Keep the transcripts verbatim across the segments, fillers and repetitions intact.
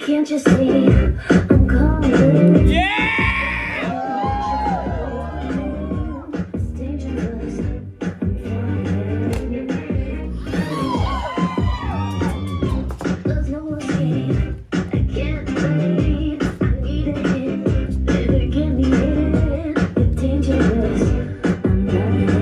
can't you see I'm calling? Yeah! It's dangerous. There's no escape. I can't believe I need it. Better get me in. It's dangerous. I'm not here.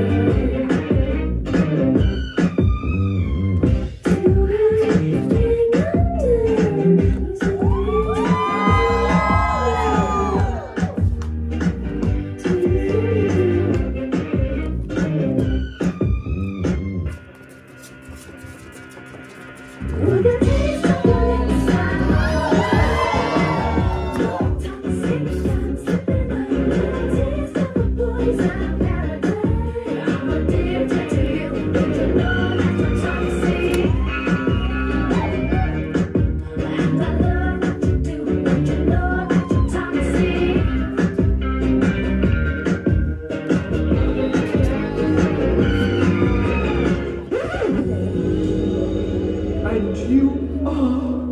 You are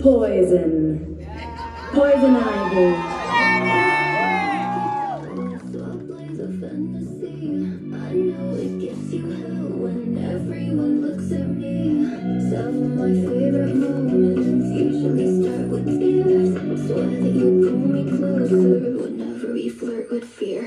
poison. Poison ivy. Soft plays a fantasy. I know it gives you hell when everyone looks at me. Some of my favorite moments usually start with tears. I swear that you pull me closer whenever we flirt with fear.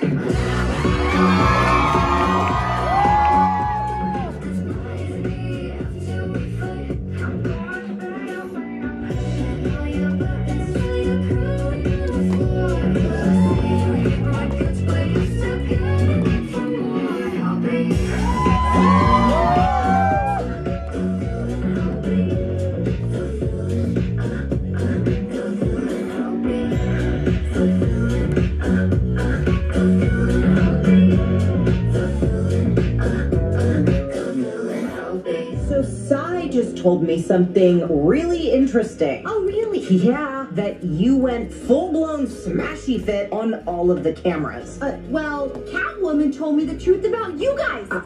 Just told me something really interesting. Oh, really? Yeah, that you went full-blown smashy fit on all of the cameras. Uh, well, Catwoman told me the truth about you guys. Uh,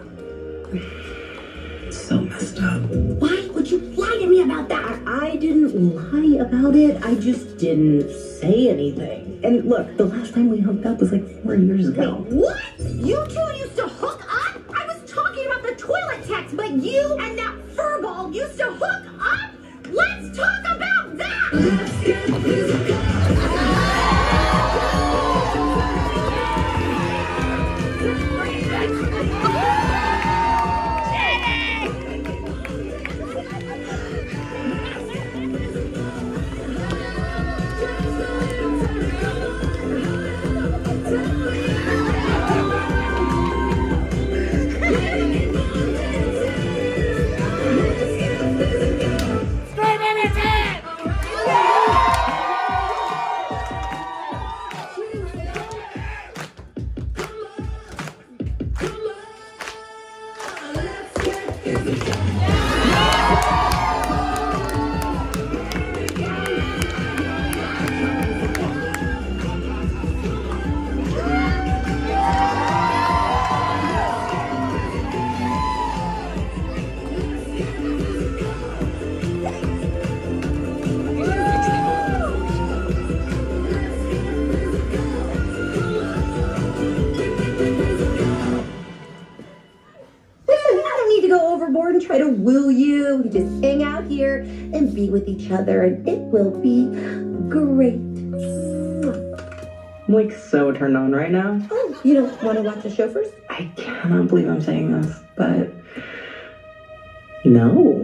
so messed up. Why would you lie to me about that? I didn't lie about it. I just didn't say anything. And look, the last time we hooked up was like four years ago. Wait, what? You two used to hook up? I was talking about the toilet text, but you and that furball used to hook up? Let's talk about that! Let's get physical. And try to woo you. We just hang out here and be with each other, and it will be great. I'm like so turned on right now. Oh, you don't want to watch the show first? I cannot believe I'm saying this, but no.